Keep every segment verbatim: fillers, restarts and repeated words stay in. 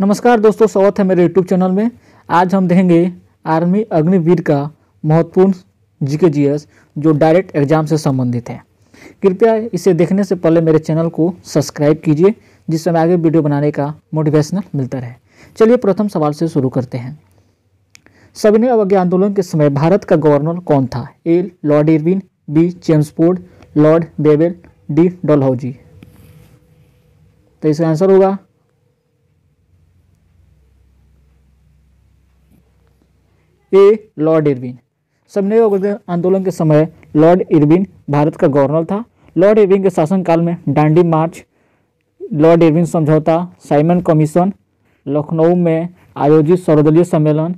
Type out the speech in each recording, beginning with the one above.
नमस्कार दोस्तों, स्वागत है मेरे यूट्यूब चैनल में। आज हम देखेंगे आर्मी अग्निवीर का महत्वपूर्ण जीके जीएस जो डायरेक्ट एग्जाम से संबंधित है। कृपया इसे देखने से पहले मेरे चैनल को सब्सक्राइब कीजिए, जिससे मैं आगे वीडियो बनाने का मोटिवेशनल मिलता रहे। चलिए प्रथम सवाल से शुरू करते हैं। सविनय अवज्ञा आंदोलन के समय भारत का गवर्नर कौन था? A Lord Irwin, B Chelmsford, Lord Wavell, D Dalhousie. तो इसका आंसर होगा ए लॉर्ड इरविन। सविनय आंदोलन के समय लॉर्ड इरविन भारत का गवर्नर था। लॉर्ड इरविन के शासनकाल में डांडी मार्च, लॉर्ड इरविन समझौता, साइमन कमीशन, लखनऊ में आयोजित सर्वदलीय सम्मेलन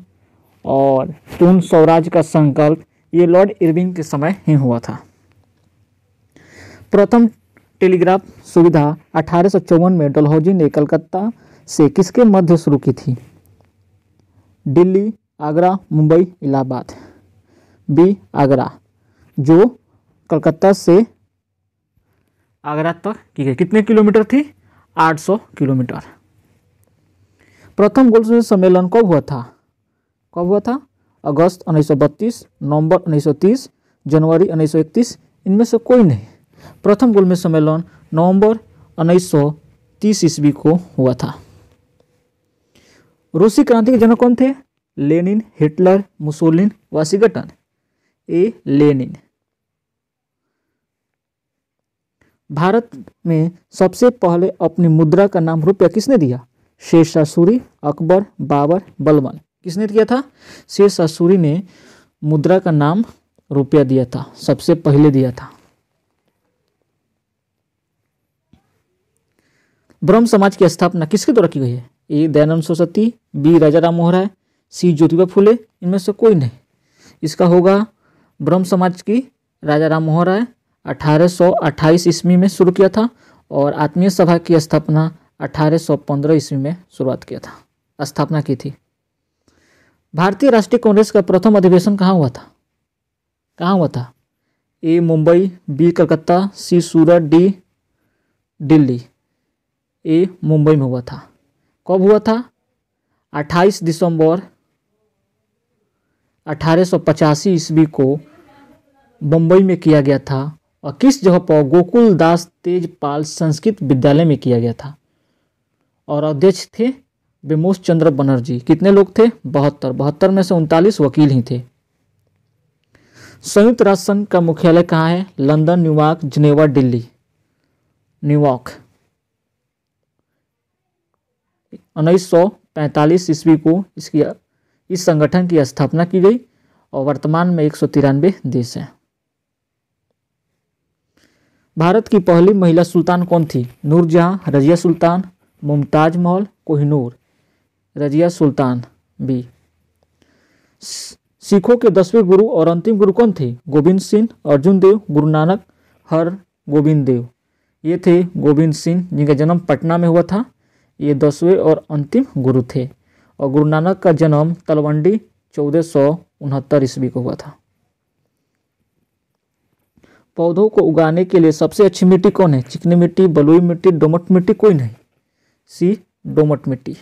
और पूर्ण स्वराज का संकल्प, ये लॉर्ड इरविन के समय ही हुआ था। प्रथम टेलीग्राफ सुविधा अठारह सौ चौवन में डलहौजी ने कलकत्ता से किसके मध्य शुरू की थी? दिल्ली, आगरा, मुंबई, इलाहाबाद। बी आगरा, जो कलकत्ता से आगरा तक की गई। कितने किलोमीटर थी? आठ सौ किलोमीटर। प्रथम गोलमेज सम्मेलन कब हुआ था? कब हुआ था? अगस्त उन्नीस सौ बत्तीस, नवंबर उन्नीस सौ तीस, जनवरी उन्नीस सौ इकतीस, इनमें से कोई नहीं। प्रथम गोलमेज सम्मेलन नवंबर उन्नीस सौ तीस ईस्वी को हुआ था। रूसी क्रांति के जनक कौन थे? Lenin, Hitler, Mussolini, Washington. A Lenin. Bharat में सबसे पहले अपनी मुद्रा का नाम रुपया किसने दिया? शेर शाह सूरी, अकबर, बाबर, बलबन। किसने दिया था? शेर शाह सूरी ने मुद्रा का नाम रुपया दिया था, सबसे पहले दिया था। ब्रह्म समाज की स्थापना किसके द्वारा की गई है? A Dayanand Saraswati, B Raja Ram Mohan Roy, C Jyotiba Phule, इनमें से कोई नहीं। इसका होगा ब्रह्म समाज की राजा राम मोहन रॉय अठारह सौ अट्ठाईस ईस्वी में शुरू किया था और आत्मीय सभा की स्थापना अठारह सौ पंद्रह ईस्वी में शुरुआत किया था स्थापना की थी। भारतीय राष्ट्रीय कांग्रेस का प्रथम अधिवेशन कहाँ हुआ था? कहाँ हुआ था? A Mumbai, B Calcutta, C Surat, D Delhi. A Mumbai में हुआ था। कब हुआ था? अट्ठाईस दिसंबर अठारह सौ पचासी ईस्वी को बम्बई में किया गया था और किस जगह पर? गोकुल दास तेजपाल संस्कृत विद्यालय में किया गया था और अध्यक्ष थे विमोश चंद्र बनर्जी। कितने लोग थे? बहत्तर। बहत्तर में से उनतालीस वकील ही थे। संयुक्त राष्ट्र संघ का मुख्यालय कहाँ है? London, New York, Geneva, Delhi. New York. उन्नीस सौ पैंतालीस ईस्वी को इसकी इस संगठन की स्थापना की गई और वर्तमान में एक सौ तिरानवे देश हैं। भारत की पहली महिला सुल्तान कौन थी? नूरजहां, रजिया सुल्तान, मुमताज महल, कोहिनूर। रजिया सुल्तान। बी। सिखों के दसवें गुरु और अंतिम गुरु कौन थे? गोविंद सिंह, अर्जुन देव, गुरु नानक, हर गोविंद देव। ये थे गोविंद सिंह, जिनका जन्म पटना में हुआ था। ये दसवें और अंतिम गुरु थे और गुरु नानक का जन्म तलवंडी चौदह सौ उनहत्तर ईस्वी को हुआ था। पौधों को उगाने के लिए सबसे अच्छी मिट्टी कौन है? चिकनी मिट्टी, बलुई मिट्टी, दोमट मिट्टी, कोई नहीं। सी दोमट मिट्टी।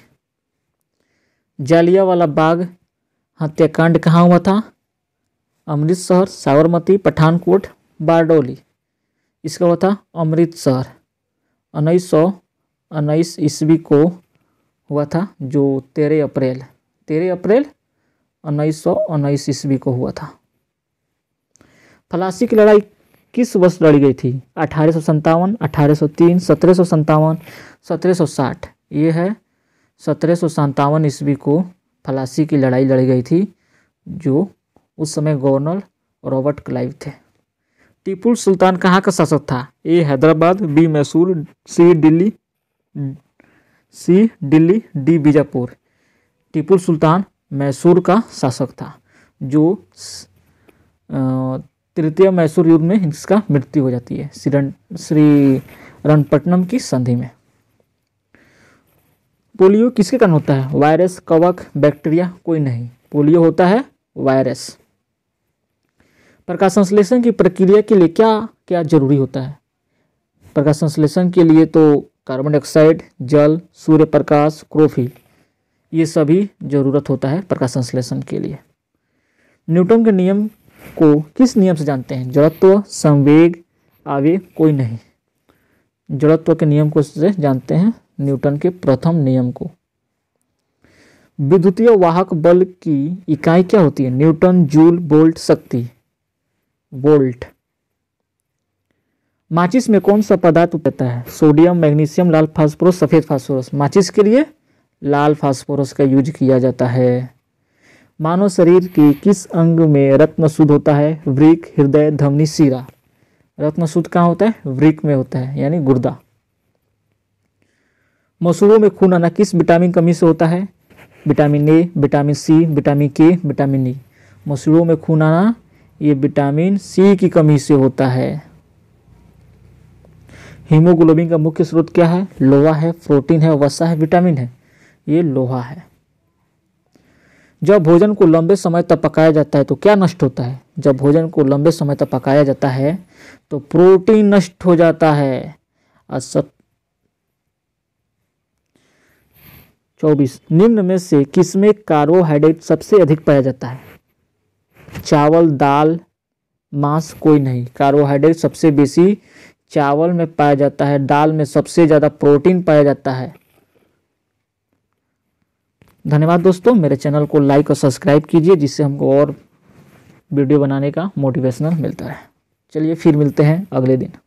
जालियांवाला बाग हत्याकांड कहाँ हुआ था? अमृतसर, साबरमती, पठानकोट, बारडोली। इसका हुआ था अमृतसर। उन्नीस सौ उन्नीस ईस्वी को हुआ था, जो तेरह अप्रैल तेरह अप्रैल उन्नीस सौ उन्नीस ईस्वी को हुआ था। प्लासी की लड़ाई किस वर्ष लड़ी गई थी? अठारह सौ सत्तावन, अठारह सौ तीन, सत्रह सौ सत्तावन, सत्रह सौ साठ। ये है सत्रह सौ सत्तावन ईस्वी को प्लासी की लड़ाई लड़ी गई थी, जो उस समय गवर्नर रॉबर्ट क्लाइव थे। टीपू सुल्तान कहाँ का शासक था? A Hyderabad, B Mysore, C Delhi C Delhi D Bijapur. Tipu Sultan Mysore का शासक था, जो तृतीय मैसूर युद्ध में इसका मृत्यु हो जाती है श्री रनपट्टनम की संधि में। पोलियो किसके कारण होता है? वायरस, कवक, बैक्टीरिया, कोई नहीं। पोलियो होता है वायरस। प्रकाश संश्लेषण की प्रक्रिया के लिए क्या क्या जरूरी होता है? प्रकाश संश्लेषण के लिए तो कार्बन डाइऑक्साइड, जल, सूर्य प्रकाश, क्लोरोफिल। ये सभी ज़रूरत होता है प्रकाश संश्लेषण के लिए। न्यूटन के नियम को किस नियम से जानते हैं? जड़त्व, संवेग, आवेग, कोई नहीं। जड़त्व के नियम को से जानते हैं, न्यूटन के प्रथम नियम को। विद्युतीय वाहक बल की इकाई क्या होती है? न्यूटन, जूल, वोल्ट, शक्ति, वोल्ट। माचिस में कौन सा पदार्थ होता है? सोडियम, मैग्नीशियम, लाल फास्फोरस, सफेद फास्फोरस। माचिस के लिए लाल फास्फोरस का यूज किया जाता है। मानव शरीर के किस अंग में रत्न शुद्ध होता है? वृक्क, हृदय, धमनी, शिरा। रत्न शुद्ध कहाँ होता है? वृक्क में होता है, यानी गुर्दा। मसूड़ों में खून आना किस विटामिन कमी से होता है? Vitamin A, vitamin C, vitamin K, vitamin E. मसूड़ों में खून आना ये विटामिन सी की कमी से होता है। हीमोग्लोबिन का मुख्य स्रोत क्या है? लोहा है, प्रोटीन है, वसा है, विटामिन है, ये लोहा है। जब भोजन को लंबे समय तक पकाया जाता है तो क्या नष्ट होता है? जब भोजन को लंबे समय तक पकाया जाता है तो प्रोटीन नष्ट हो जाता है। चौबीस, निम्न में से किसमें कार्बोहाइड्रेट सबसे अधिक पाया जाता है? चावल, दाल, मांस, कोई नहीं। कार्बोहाइड्रेट सबसे बेसी चावल में पाया जाता है। दाल में सबसे ज़्यादा प्रोटीन पाया जाता है। धन्यवाद दोस्तों, मेरे चैनल को लाइक और सब्सक्राइब कीजिए, जिससे हमको और वीडियो बनाने का मोटिवेशनल मिलता है। चलिए फिर मिलते हैं अगले दिन।